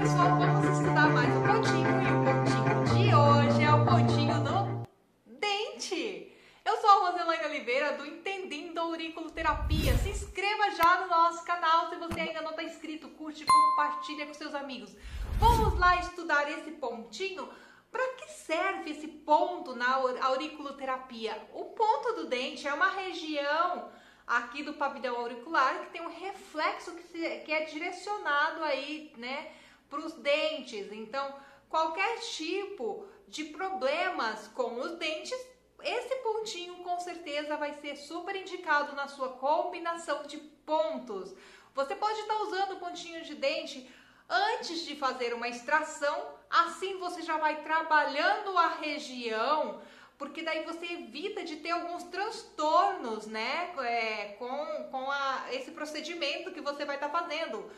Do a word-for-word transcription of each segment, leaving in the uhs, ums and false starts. pessoal, vamos estudar mais um pontinho. E o pontinho de hoje é o pontinho do dente. Eu sou a Roselaine Oliveira do Entendendo Auriculoterapia. Se inscreva já no nosso canal se você ainda não está inscrito. Curte, compartilha com seus amigos. Vamos lá estudar esse pontinho. Para que serve esse ponto na auriculoterapia? O ponto do dente é uma região aqui do pavilhão auricular que tem um reflexo que, se, que é direcionado aí, né, para os dentes. Então, qualquer tipo de problemas com os dentes, esse pontinho com certeza vai ser super indicado na sua combinação de pontos. Você pode estar usando o pontinho de dente antes de fazer uma extração, assim você já vai trabalhando a região, porque daí você evita de ter alguns transtornos, né, é, com, com a, esse procedimento que você vai estar fazendo.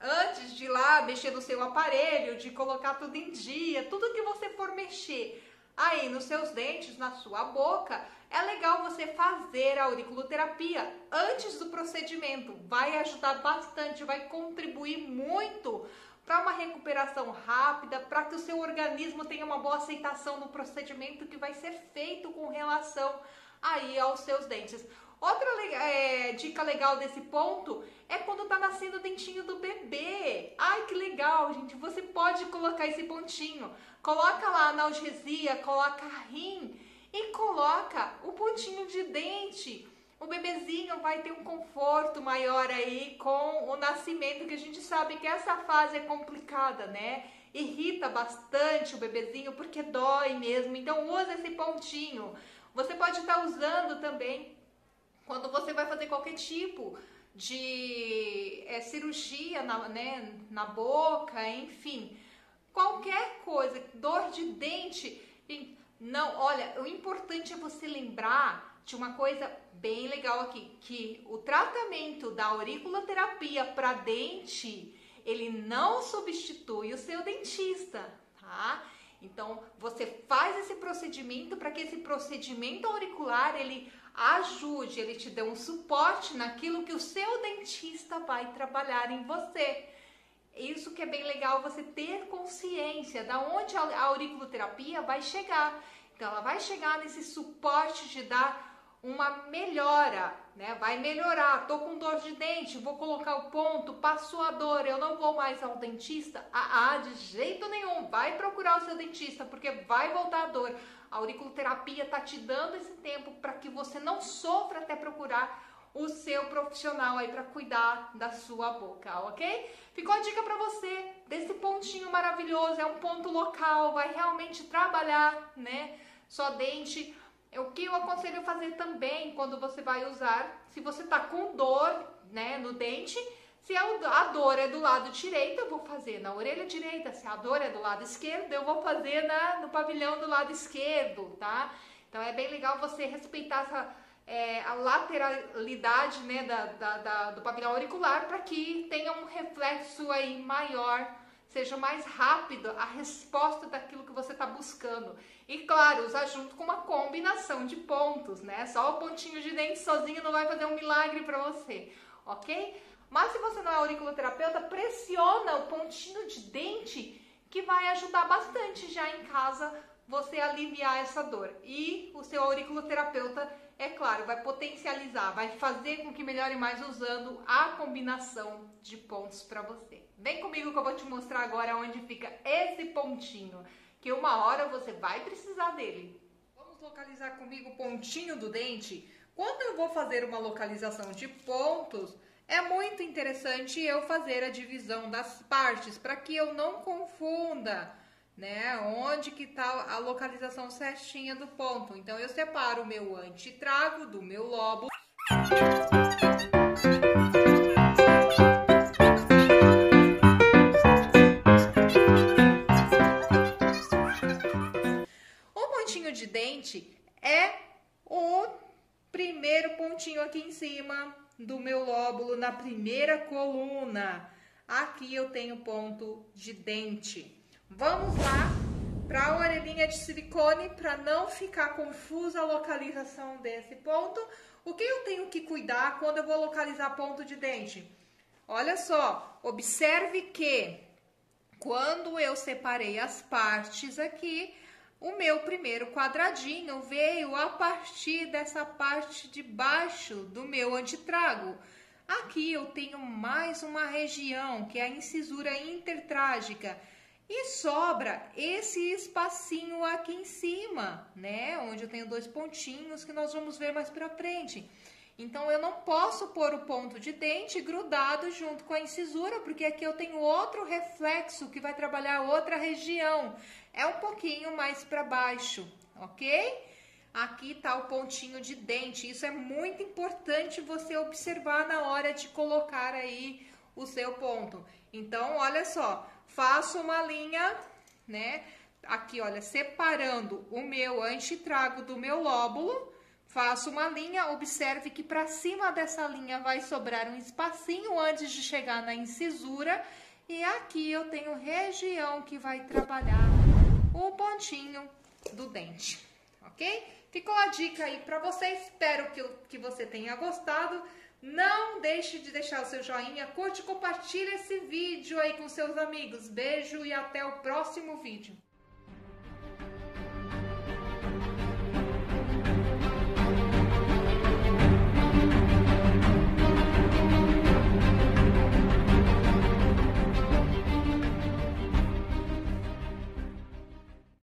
Antes de ir lá mexer no seu aparelho, de colocar tudo em dia, tudo que você for mexer aí nos seus dentes, na sua boca, é legal você fazer a auriculoterapia antes do procedimento. Vai ajudar bastante, vai contribuir muito para uma recuperação rápida, para que o seu organismo tenha uma boa aceitação no procedimento que vai ser feito com relação aí aos seus dentes. Outra é, dica legal desse ponto é quando tá nascendo o dentinho do bebê. Ai, que legal, gente! Você pode colocar esse pontinho. Coloca lá analgesia, coloca rim e coloca o pontinho de dente. O bebezinho vai ter um conforto maior aí com o nascimento, que a gente sabe que essa fase é complicada, né? Irrita bastante o bebezinho porque dói mesmo, então usa esse pontinho. Você pode estar usando também quando você vai fazer qualquer tipo de é, cirurgia na, né, na boca, enfim. Qualquer coisa, dor de dente, não, olha, o importante é você lembrar de uma coisa bem legal aqui, que o tratamento da auriculoterapia para dente, ele não substitui o seu dentista, tá? Então, você faz esse procedimento para que esse procedimento auricular, ele ajude, ele te dê um suporte naquilo que o seu dentista vai trabalhar em você. Isso que é bem legal, você ter consciência da onde a auriculoterapia vai chegar. Então, ela vai chegar nesse suporte de dar uma melhora, né? Vai melhorar. Tô com dor de dente, vou colocar o ponto, passou a dor, eu não vou mais ao dentista? Ah, ah, de jeito nenhum. Vai procurar o seu dentista, porque vai voltar a dor. A auriculoterapia tá te dando esse tempo para que você não sofra até procurar o seu profissional aí para cuidar da sua boca, ok? Ficou a dica para você desse pontinho maravilhoso. É um ponto local, vai realmente trabalhar, né, só dente. O que eu aconselho fazer também quando você vai usar, se você tá com dor, né, no dente, se a dor é do lado direito, eu vou fazer na orelha direita, se a dor é do lado esquerdo, eu vou fazer na, no pavilhão do lado esquerdo, tá? Então é bem legal você respeitar essa, é, a lateralidade, né, da, da, da, do pavilhão auricular, para que tenha um reflexo aí maior, seja mais rápido a resposta daquilo que você está buscando. E claro, usar junto com uma combinação de pontos, né? Só o pontinho de dente sozinho não vai fazer um milagre para você, ok? Mas se você não é auriculoterapeuta, pressiona o pontinho de dente que vai ajudar bastante já em casa você aliviar essa dor. E o seu auriculoterapeuta, é claro, vai potencializar, vai fazer com que melhore mais usando a combinação de pontos para você. Vem comigo que eu vou te mostrar agora onde fica esse pontinho, que uma hora você vai precisar dele. Vamos localizar comigo o pontinho do dente? Quando eu vou fazer uma localização de pontos, é muito interessante eu fazer a divisão das partes, para que eu não confunda, né, onde que tá a localização certinha do ponto. Então, eu separo o meu antitrago do meu lobo. O pontinho de dente é o primeiro pontinho aqui em cima do meu lóbulo, na primeira coluna. Aqui eu tenho ponto de dente. Vamos lá para a orelhinha de silicone, para não ficar confusa a localização desse ponto. O que eu tenho que cuidar quando eu vou localizar ponto de dente? Olha só, observe que Quando eu separei as partes aqui, o meu primeiro quadradinho veio a partir dessa parte de baixo do meu antitrago. Aqui eu tenho mais uma região, que é a incisura intertrágica. E sobra esse espacinho aqui em cima, né? Onde eu tenho dois pontinhos que nós vamos ver mais pra frente. Então, eu não posso pôr o ponto de dente grudado junto com a incisura, porque aqui eu tenho outro reflexo que vai trabalhar outra região. É um pouquinho mais para baixo, ok? Aqui tá o pontinho de dente. Isso é muito importante você observar na hora de colocar aí o seu ponto. Então, olha só, faço uma linha, né? Aqui, olha, separando o meu antitrago do meu lóbulo. Faço uma linha, observe que para cima dessa linha vai sobrar um espacinho antes de chegar na incisura. E aqui eu tenho região que vai trabalhar o pontinho do dente, ok? Ficou a dica aí para você, espero que, que você tenha gostado. Não deixe de deixar o seu joinha, curte e compartilha esse vídeo aí com seus amigos. Beijo e até o próximo vídeo.